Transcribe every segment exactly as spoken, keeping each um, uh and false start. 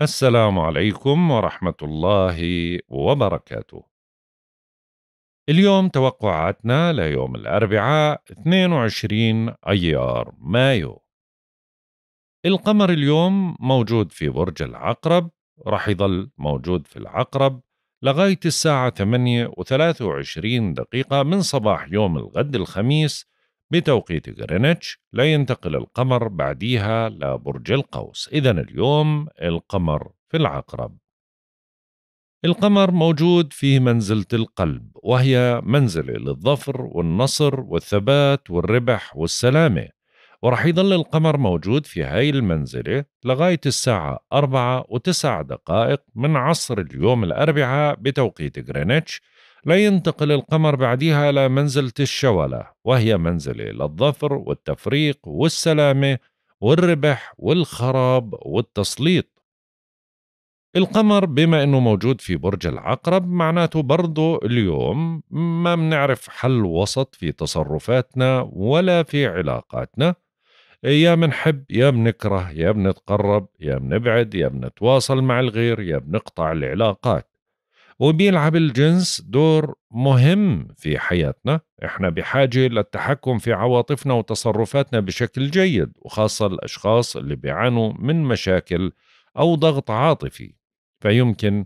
السلام عليكم ورحمة الله وبركاته. اليوم توقعاتنا ليوم الأربعاء اثنين وعشرين أيار مايو. القمر اليوم موجود في برج العقرب، رح يظل موجود في العقرب لغاية الساعة ثمانية وثلاثة وعشرين دقيقة من صباح يوم الغد الخميس بتوقيت غرينتش، لا ينتقل القمر بعديها لبرج القوس. إذن اليوم القمر في العقرب. القمر موجود في منزلة القلب، وهي منزلة للظفر والنصر والثبات والربح والسلامة، ورح يظل القمر موجود في هاي المنزلة لغاية الساعة أربعة وتسع دقائق من عصر اليوم الأربعاء بتوقيت غرينتش، لا ينتقل القمر بعدها إلى منزلة الشولة، وهي منزلة للظفر والتفريق والسلامة والربح والخراب والتسليط. القمر بما أنه موجود في برج العقرب معناته برضو اليوم ما بنعرف حل وسط في تصرفاتنا ولا في علاقاتنا، يا بنحب يا بنكره، يا بنتقرب يا بنبعد، يا بنتواصل مع الغير يا بنقطع العلاقات. وبيلعب الجنس دور مهم في حياتنا، احنا بحاجة للتحكم في عواطفنا وتصرفاتنا بشكل جيد، وخاصة الأشخاص اللي بيعانوا من مشاكل أو ضغط عاطفي، فيمكن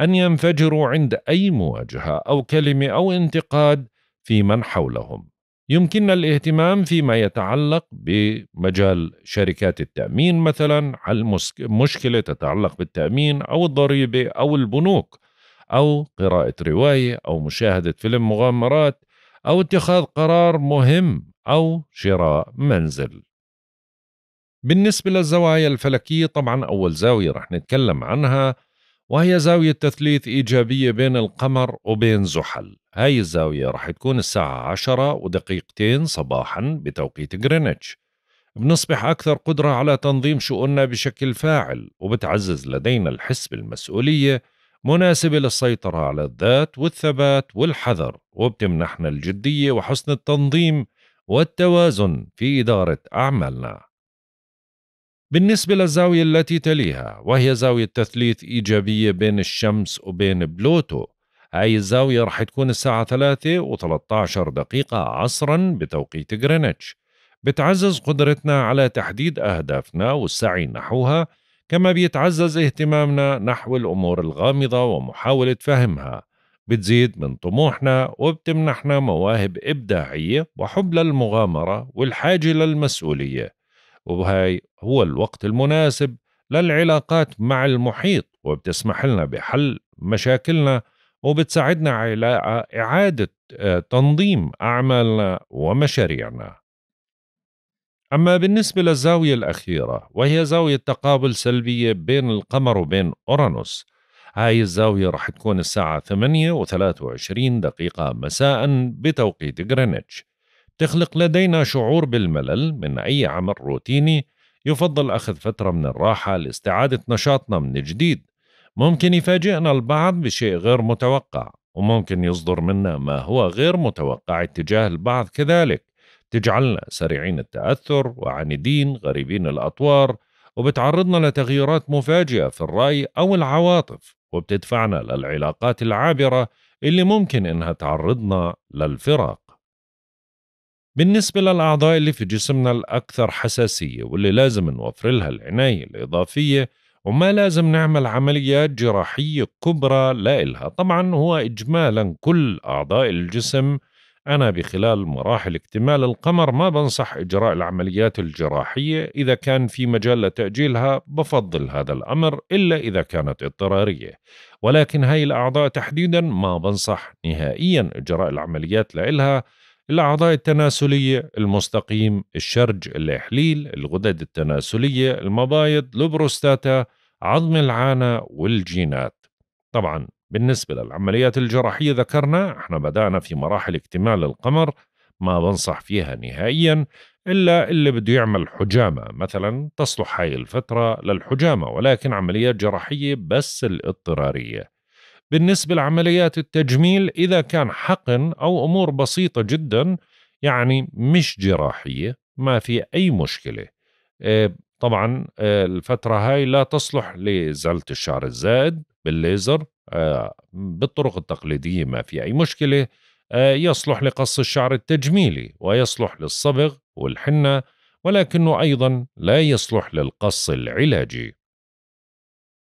أن ينفجروا عند أي مواجهة أو كلمة أو انتقاد في من حولهم. يمكننا الاهتمام فيما يتعلق بمجال شركات التأمين مثلا، على مشكلة تتعلق بالتأمين أو الضريبة أو البنوك، أو قراءة رواية أو مشاهدة فيلم مغامرات، أو اتخاذ قرار مهم، أو شراء منزل. بالنسبة للزوايا الفلكية، طبعا أول زاوية رح نتكلم عنها وهي زاوية تثليث إيجابية بين القمر وبين زحل. هاي الزاوية رح تكون الساعة عشرة ودقيقتين صباحا بتوقيت غرينتش. بنصبح أكثر قدرة على تنظيم شؤوننا بشكل فاعل، وبتعزز لدينا الحس بالمسؤولية، مناسبة للسيطرة على الذات والثبات والحذر، وبتمنحنا الجدية وحسن التنظيم والتوازن في إدارة أعمالنا. بالنسبة للزاوية التي تليها وهي زاوية تثليث إيجابية بين الشمس وبين بلوتو، هاي الزاوية رح تكون الساعة ثلاثة وثلاثة عشر دقيقة عصرا بتوقيت غرينتش، بتعزز قدرتنا على تحديد أهدافنا والسعي نحوها، كما بيتعزز اهتمامنا نحو الأمور الغامضة ومحاولة فهمها، بتزيد من طموحنا وبتمنحنا مواهب إبداعية وحب للمغامرة والحاجة للمسؤولية، وهي هو الوقت المناسب للعلاقات مع المحيط، وبتسمح لنا بحل مشاكلنا وبتساعدنا على إعادة تنظيم أعمالنا ومشاريعنا. أما بالنسبة للزاوية الأخيرة وهي زاوية تقابل سلبية بين القمر وبين أورانوس، هاي الزاوية رح تكون الساعة ثمانية وثلاثة وعشرين دقيقة مساء بتوقيت غرينتش، تخلق لدينا شعور بالملل من أي عمل روتيني، يفضل أخذ فترة من الراحة لاستعادة نشاطنا من جديد. ممكن يفاجئنا البعض بشيء غير متوقع، وممكن يصدر منا ما هو غير متوقع اتجاه البعض كذلك، تجعلنا سريعين التأثر وعنيدين غريبين الأطوار، وبتعرضنا لتغييرات مفاجئة في الرأي أو العواطف، وبتدفعنا للعلاقات العابرة اللي ممكن إنها تعرضنا للفراق. بالنسبة للأعضاء اللي في جسمنا الأكثر حساسية واللي لازم نوفر لها العناية الإضافية، وما لازم نعمل عمليات جراحية كبرى لإلها، طبعا هو إجمالا كل أعضاء الجسم، أنا بخلال مراحل اكتمال القمر ما بنصح إجراء العمليات الجراحية، إذا كان في مجال لتأجيلها بفضل هذا الأمر إلا إذا كانت اضطرارية، ولكن هاي الأعضاء تحديدا ما بنصح نهائيا إجراء العمليات لإلها. الأعضاء التناسلية، المستقيم، الشرج، الإحليل، الغدد التناسلية، المبايض، البروستاتا، عظم العانة والجينات. طبعا بالنسبة للعمليات الجراحية ذكرنا احنا بدأنا في مراحل اكتمال القمر، ما بنصح فيها نهائيا إلا اللي بده يعمل حجامة مثلا، تصلح هاي الفترة للحجامة، ولكن عمليات جراحية بس الاضطرارية. بالنسبة لعمليات التجميل إذا كان حقن أو أمور بسيطة جدا يعني مش جراحية ما في أي مشكلة، طبعا الفترة هاي لا تصلح لزلة الشعر الزائد بالليزر بالطرق التقليدية، ما في أي مشكلة. يصلح لقص الشعر التجميلي ويصلح للصبغ والحنة، ولكنه أيضا لا يصلح للقص العلاجي.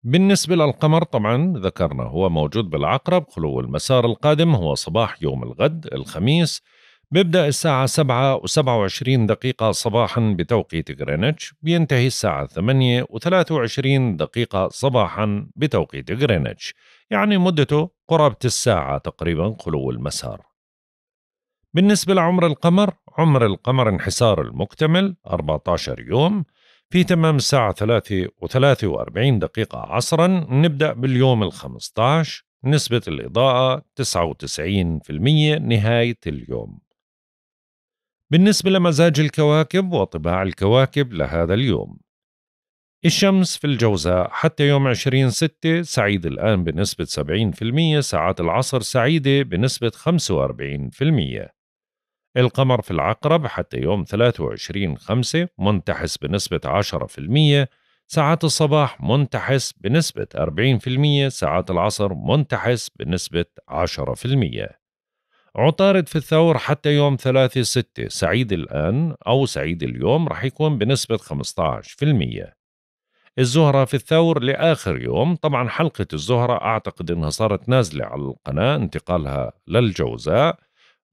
بالنسبة للقمر طبعا ذكرنا هو موجود بالعقرب، خلو المسار القادم هو صباح يوم الغد الخميس، بيبدأ الساعة سبعة وسبعة وعشرين دقيقة صباحا بتوقيت غرينتش، بينتهي الساعة ثمانية وثلاثة وعشرين دقيقة صباحا بتوقيت غرينتش، يعني مدته قرابة الساعة تقريبا خلو المسار. بالنسبة لعمر القمر، عمر القمر انحسار المكتمل أربعة عشر يوم، في تمام الساعة ثلاثة وثلاثة وأربعين دقيقة عصرا نبدأ باليوم الخمسة عشر، نسبة الإضاءة تسعة وتسعين بالمئة نهاية اليوم. بالنسبة لمزاج الكواكب وطباع الكواكب لهذا اليوم، الشمس في الجوزاء حتى يوم عشرين ستة سعيد الآن بنسبة سبعين بالمئة، ساعات العصر سعيدة بنسبة خمسة وأربعين بالمئة. القمر في العقرب حتى يوم ثلاثة وعشرين خمسة منتحس بنسبة عشرة بالمئة، ساعات الصباح منتحس بنسبة أربعين بالمئة، ساعات العصر منتحس بنسبة عشرة بالمئة. عطارد في الثور حتى يوم ثلاثة ستة سعيد الآن أو سعيد اليوم رح يكون بنسبة خمسة عشر بالمئة. الزهرة في الثور لآخر يوم، طبعا حلقة الزهرة أعتقد أنها صارت نازلة على القناة انتقالها للجوزاء،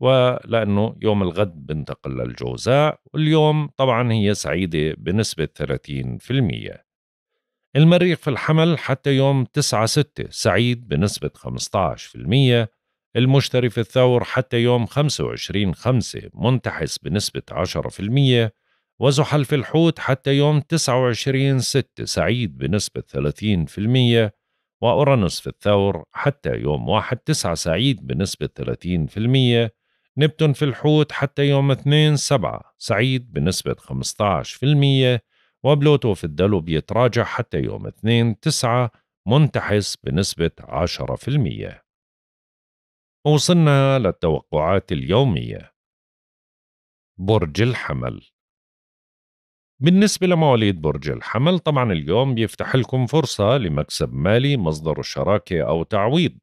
ولأنه يوم الغد بنتقل للجوزاء، واليوم طبعا هي سعيدة بنسبة ثلاثين بالمئة. المريخ في الحمل حتى يوم تسعة ستة سعيد بنسبة خمسة عشر بالمئة. المشتري في الثور حتى يوم خمسة وعشرين خمسة منتحس بنسبة عشرة بالمئة. وزحل في الحوت حتى يوم تسعة وعشرين ستة سعيد بنسبة ثلاثين بالمئة. وأورانوس في الثور حتى يوم واحد تسعة سعيد بنسبة ثلاثين بالمئة. نبتون في الحوت حتى يوم اثنين سبعة سعيد بنسبة خمسة عشر بالمئة. وبلوتو في الدلو بيتراجع حتى يوم اثنين تسعة منتحس بنسبة عشرة بالمئة. وصلنا للتوقعات اليومية. برج الحمل، بالنسبة لمواليد برج الحمل طبعا اليوم بيفتح لكم فرصة لمكسب مالي مصدر الشراكة أو تعويض،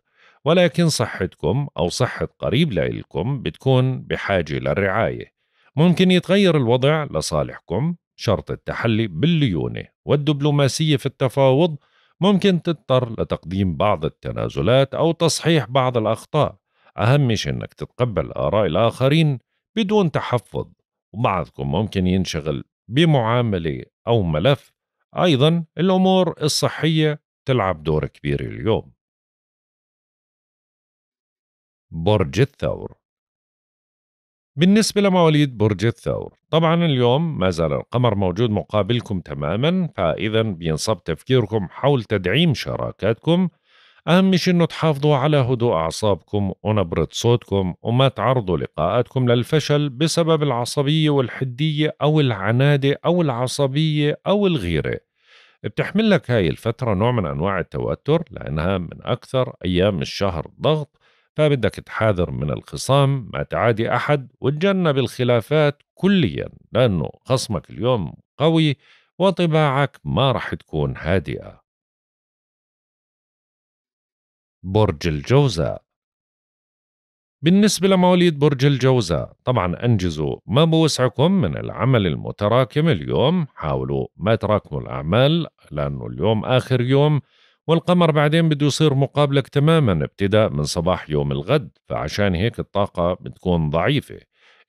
ولكن صحتكم أو صحة قريب لإلكم بتكون بحاجة للرعاية. ممكن يتغير الوضع لصالحكم، شرط التحلي بالليونة والدبلوماسية في التفاوض، ممكن تضطر لتقديم بعض التنازلات أو تصحيح بعض الأخطاء. أهم شيء أنك تتقبل آراء الآخرين بدون تحفظ، وبعضكم ممكن ينشغل بمعاملة أو ملف. أيضا الأمور الصحية تلعب دور كبير اليوم. برج الثور، بالنسبة لمواليد برج الثور طبعا اليوم ما زال القمر موجود مقابلكم تماما، فإذا بينصب تفكيركم حول تدعيم شراكاتكم. أهم شيء أنه تحافظوا على هدوء أعصابكم ونبرة صوتكم، وما تعرضوا لقاءاتكم للفشل بسبب العصبية والحدية أو العنادة أو العصبية أو الغيرة. بتحمل لك هاي الفترة نوع من أنواع التوتر، لأنها من أكثر أيام الشهر ضغط، فبدك تحاذر من الخصام، ما تعادي أحد، وتجنب الخلافات كليا، لأنه خصمك اليوم قوي وطباعك ما رح تكون هادئة. برج الجوزاء، بالنسبة لمواليد برج الجوزاء طبعا أنجزوا ما بوسعكم من العمل المتراكم اليوم، حاولوا ما تراكموا الأعمال لأنه اليوم آخر يوم، والقمر بعدين بده يصير مقابلك تماما ابتداء من صباح يوم الغد، فعشان هيك الطاقة بتكون ضعيفة.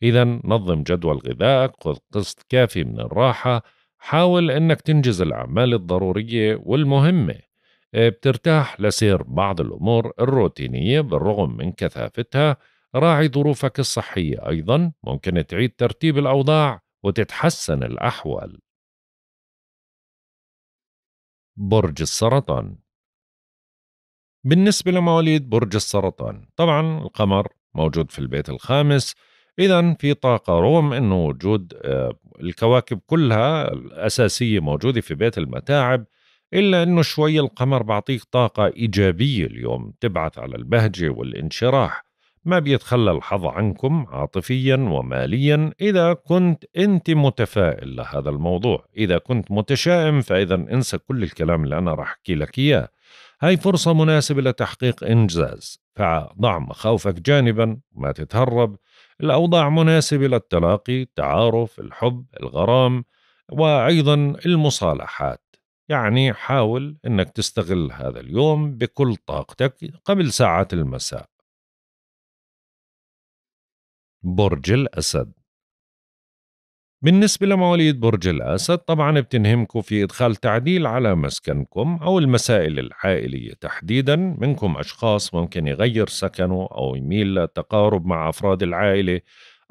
إذا نظم جدول غذائك، خذ قسط كافي من الراحة، حاول أنك تنجز الأعمال الضرورية والمهمة. بترتاح لسير بعض الأمور الروتينية بالرغم من كثافتها. راعي ظروفك الصحية، أيضا ممكن تعيد ترتيب الأوضاع وتتحسن الأحوال. برج السرطان، بالنسبة لمواليد برج السرطان طبعا القمر موجود في البيت الخامس، إذا في طاقة رغم أنه وجود الكواكب كلها الأساسية موجودة في بيت المتاعب، إلا أنه شوي القمر بعطيك طاقة إيجابية اليوم تبعث على البهجة والانشراح. ما بيتخلى الحظ عنكم عاطفيا وماليا إذا كنت أنت متفائل لهذا الموضوع. إذا كنت متشائم فإذا انسى كل الكلام اللي أنا راح أحكي لك إياه. هاي فرصة مناسبة لتحقيق إنجاز، فضع مخاوفك جانبا وما تتهرب. الأوضاع مناسبة للتلاقي، التعارف، الحب، الغرام، وأيضا المصالحات. يعني حاول أنك تستغل هذا اليوم بكل طاقتك قبل ساعات المساء. برج الأسد. بالنسبة لمواليد برج الأسد طبعا بتنهمكم في إدخال تعديل على مسكنكم أو المسائل العائلية تحديدا. منكم أشخاص ممكن يغير سكنه أو يميل للتقارب مع أفراد العائلة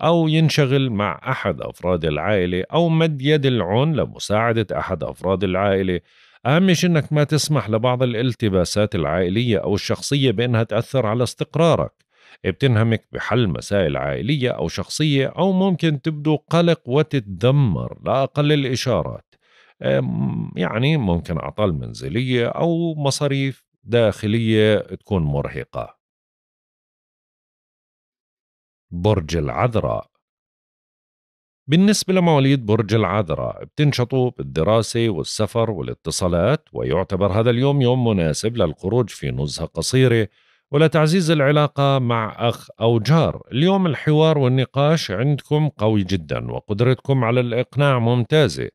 أو ينشغل مع أحد أفراد العائلة أو مد يد العون لمساعدة أحد أفراد العائلة. أهم شيء أنك ما تسمح لبعض الالتباسات العائلية أو الشخصية بأنها تأثر على استقرارك. بتنهمك بحل مسائل عائلية أو شخصية أو ممكن تبدو قلق وتتدمر لأقل الإشارات. يعني ممكن أعطال منزلية أو مصاريف داخلية تكون مرهقة. برج العذراء. بالنسبة لمواليد برج العذراء بتنشطوا بالدراسة والسفر والاتصالات، ويعتبر هذا اليوم يوم مناسب للخروج في نزهة قصيرة ولتعزيز العلاقة مع أخ أو جار. اليوم الحوار والنقاش عندكم قوي جدا وقدرتكم على الإقناع ممتازة،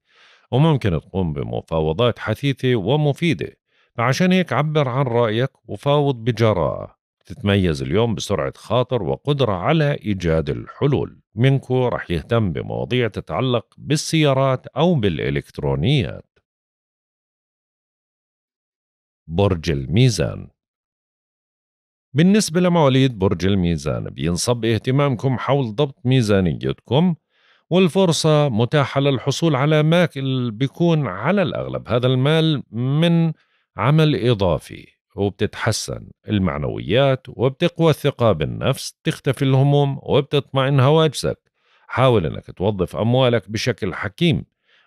وممكن تقوم بمفاوضات حثيثة ومفيدة. فعشان هيك عبر عن رأيك وفاوض بجراءة. تتميز اليوم بسرعة خاطر وقدرة على إيجاد الحلول. منكو رح يهتم بمواضيع تتعلق بالسيارات أو بالإلكترونيات. برج الميزان. بالنسبة لمواليد برج الميزان بينصب اهتمامكم حول ضبط ميزانيتكم، والفرصة متاحة للحصول على ما بيكون على الأغلب هذا المال من عمل إضافي، وبتتحسن المعنويات وبتقوى الثقة بالنفس، تختفي الهموم وبتطمئن هواجسك. حاول أنك توظف أموالك بشكل حكيم.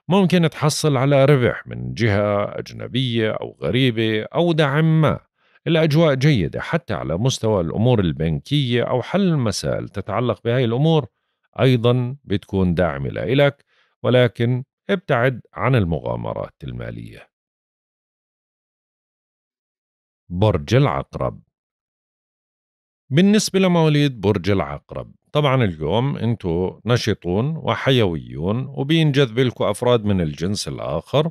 ممكن تحصل على ربح من جهة أجنبية أو غريبة أو دعم ما. الأجواء جيدة حتى على مستوى الأمور البنكية أو حل مسائل تتعلق بهاي الأمور. أيضا بتكون داعمة لإلك، ولكن ابتعد عن المغامرات المالية. برج العقرب. بالنسبة لمواليد برج العقرب طبعا اليوم أنتوا نشطون وحيويون، وبينجذب لكم أفراد من الجنس الآخر،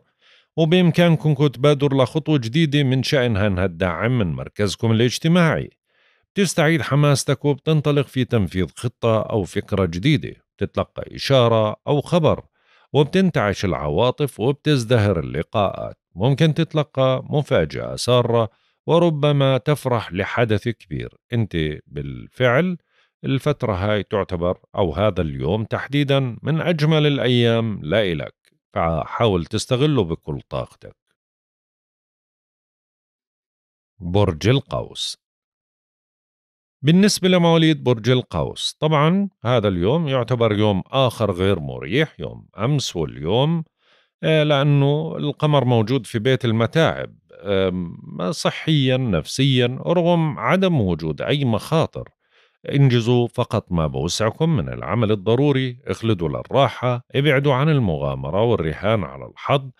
وبإمكانكم تبادر لخطوة جديدة من شأنها أنها تدعم من مركزكم الاجتماعي. بتستعيد حماستك وبتنطلق في تنفيذ خطة أو فكرة جديدة. بتتلقى إشارة أو خبر وبتنتعش العواطف وبتزدهر اللقاءات. ممكن تتلقى مفاجأة سارة وربما تفرح لحدث كبير. أنت بالفعل الفترة هاي تعتبر أو هذا اليوم تحديدا من أجمل الأيام لإلك، فحاول تستغله بكل طاقتك. برج القوس. بالنسبة لمواليد برج القوس طبعا هذا اليوم يعتبر يوم آخر غير مريح، يوم أمس واليوم، لأنه القمر موجود في بيت المتاعب صحيا نفسيا، رغم عدم وجود أي مخاطر. انجزوا فقط ما بوسعكم من العمل الضروري، اخلدوا للراحة، ابعدوا عن المغامرة والرهان على الحظ.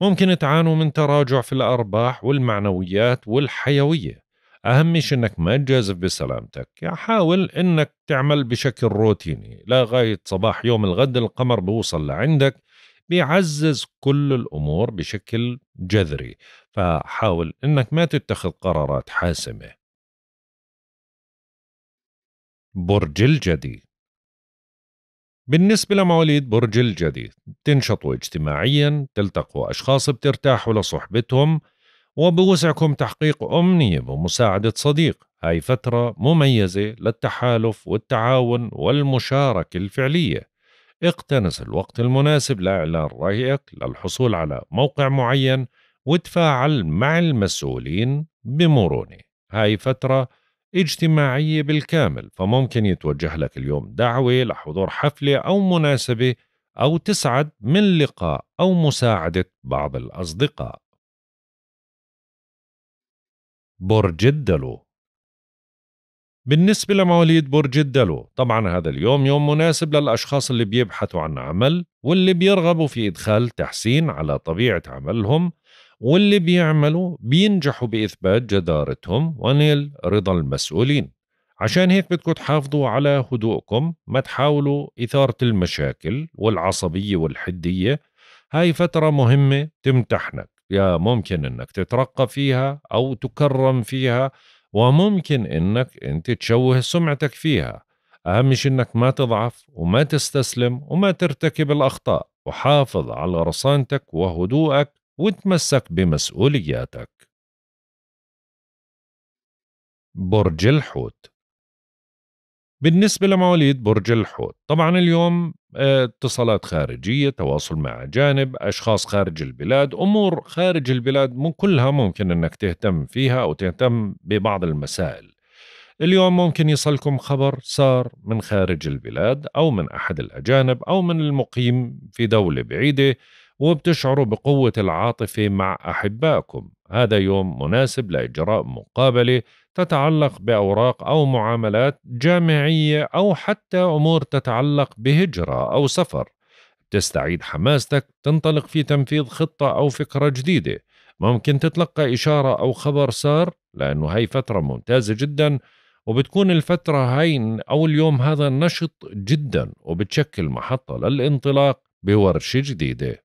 ممكن تعانوا من تراجع في الأرباح والمعنويات والحيوية. أهم شيء أنك ما تجازف بسلامتك. حاول أنك تعمل بشكل روتيني لغاية صباح يوم الغد. القمر بوصل لعندك بيعزز كل الأمور بشكل جذري، فحاول أنك ما تتخذ قرارات حاسمة. برج الجدي. بالنسبة لمواليد برج الجدي تنشطوا اجتماعيا، تلتقوا أشخاص بترتاحوا لصحبتهم، وبوسعكم تحقيق أمنية بمساعدة صديق. هاي فترة مميزة للتحالف والتعاون والمشاركة الفعلية. اقتنس الوقت المناسب لإعلان رأيك للحصول على موقع معين، وتفاعل مع المسؤولين بمرونة. هاي فترة اجتماعية بالكامل، فممكن يتوجه لك اليوم دعوة لحضور حفلة أو مناسبة، أو تسعد من لقاء أو مساعدة بعض الأصدقاء. برج الدلو. بالنسبة لمواليد برج الدلو، طبعا هذا اليوم يوم مناسب للأشخاص اللي بيبحثوا عن عمل واللي بيرغبوا في إدخال تحسين على طبيعة عملهم، واللي بيعملوا بينجحوا بإثبات جدارتهم ونيل رضا المسؤولين. عشان هيك بدكم تحافظوا على هدوءكم، ما تحاولوا إثارة المشاكل والعصبية والحدية. هاي فترة مهمة تمتحنك، يا ممكن انك تترقى فيها أو تكرم فيها، وممكن انك انت تشوه سمعتك فيها. اهم شيء انك ما تضعف وما تستسلم وما ترتكب الاخطاء، وحافظ على رصانتك وهدوءك وتمسك بمسؤولياتك. برج الحوت. بالنسبة لمواليد برج الحوت، طبعا اليوم اتصالات خارجية، تواصل مع أجانب، أشخاص خارج البلاد، أمور خارج البلاد كلها ممكن أنك تهتم فيها أو تهتم ببعض المسائل. اليوم ممكن يصلكم خبر سار من خارج البلاد أو من أحد الأجانب أو من المقيم في دولة بعيدة، وبتشعروا بقوة العاطفة مع أحبائكم. هذا يوم مناسب لإجراء مقابلة تتعلق بأوراق أو معاملات جامعية، أو حتى أمور تتعلق بهجرة أو سفر. تستعيد حماستك تنطلق في تنفيذ خطة أو فكرة جديدة. ممكن تتلقى إشارة أو خبر سار، لأنه هاي فترة ممتازة جدا، وبتكون الفترة هاي أو اليوم هذا نشط جدا، وبتشكل محطة للانطلاق بورشة جديدة.